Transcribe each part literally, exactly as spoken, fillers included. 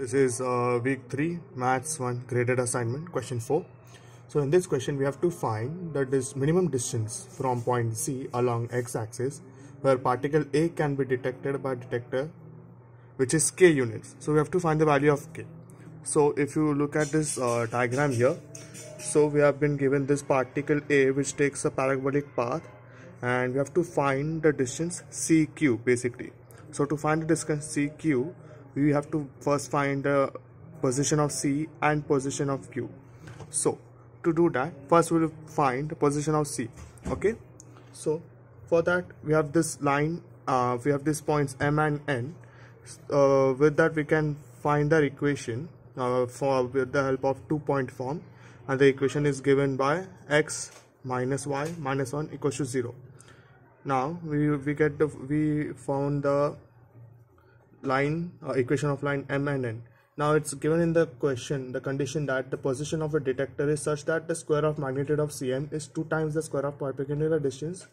This is uh, week three, maths one, graded assignment, question four. So in this question we have to find the dis minimum distance from point C along x-axis where particle A can be detected by detector, which is K units. So we have to find the value of K. So if you look at this uh, diagram here, so we have been given this particle A which takes a parabolic path, and we have to find the distance C Q basically. So to find the distance C Q, we have to first find the position of C and position of Q. So to do that, first we will find the position of C. Okay, so for that we have this line, uh, we have these points M and N. Uh, with that we can find the equation uh, for with the help of two point form, and the equation is given by x minus y minus one equals to zero. Now we we get the we found the line uh, equation of line M and N. Now it's given in the question the condition that the position of a detector is such that the square of magnitude of C M is two times the square of perpendicular distance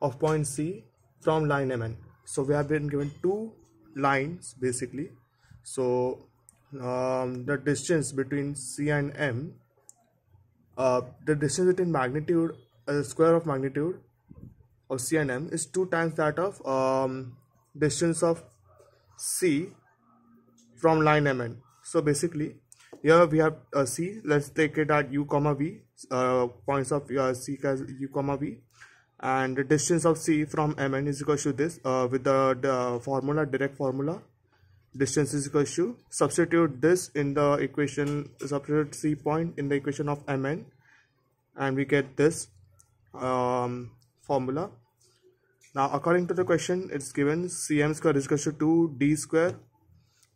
of point C from line M N. So we have been given two lines basically. So um, the distance between C and M, uh, the distance between magnitude, uh, square of magnitude of C and M is two times that of um, distance of C from line M N. So basically here we have uh, C. Let's take it at U comma V, uh, points of uh, C as U comma V, and the distance of C from M N is equal to this uh, with the, the formula, direct formula, distance is equal to, substitute this in the equation, substitute C point in the equation of M N, and we get this um, formula. Now according to the question, it's given C M square is equal to two D square.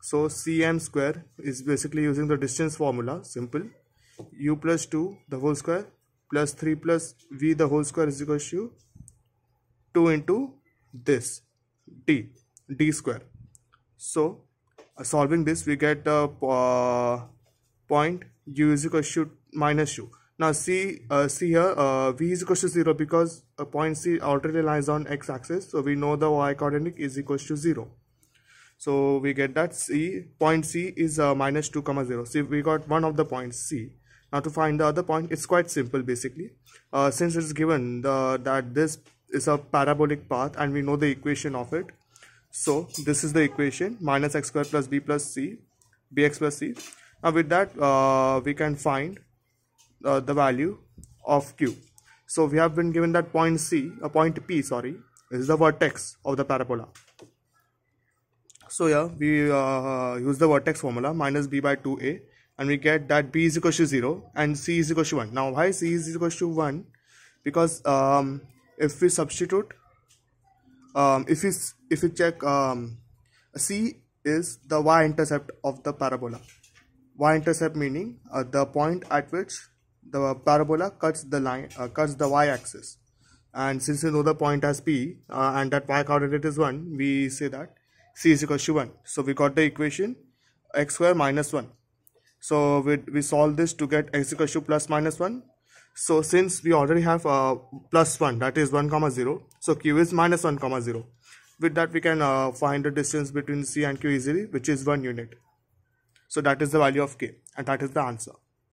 So C M square is basically using the distance formula, simple, U plus two the whole square plus three plus V the whole square is equal to two into this D, D square. So uh, solving this we get the uh, point U is equal to minus U. Now C, uh, C here, uh, V is equal to zero because uh, point C already lies on x-axis, so we know the y coordinate is equal to zero. So we get that C, point C is uh, minus two comma zero. So we got one of the points C. Now to find the other point, it's quite simple basically. Uh, since it's given the, that this is a parabolic path and we know the equation of it. So this is the equation, minus x squared plus b plus c, bx plus c. Now with that uh, we can find Uh, the value of Q. So we have been given that point C, a uh, point P sorry, is the vertex of the parabola. So yeah, we uh, use the vertex formula, minus b by two a, and we get that b is equal to zero and c is equal to one. Now why c is equal to one? Because um, if we substitute, um, if we if we check, um, c is the y-intercept of the parabola. Y-intercept meaning uh, the point at which the parabola cuts the line, uh, cuts the y-axis, and since we know the point as P uh, and that y-coordinate is one, we say that C is equal to one. So we got the equation x square minus one. So we we solve this to get x equal to plus minus one. So since we already have uh, plus one, that is one comma zero, so Q is minus one comma zero. With that we can uh, find the distance between C and Q easily, which is one unit. So that is the value of K, and that is the answer.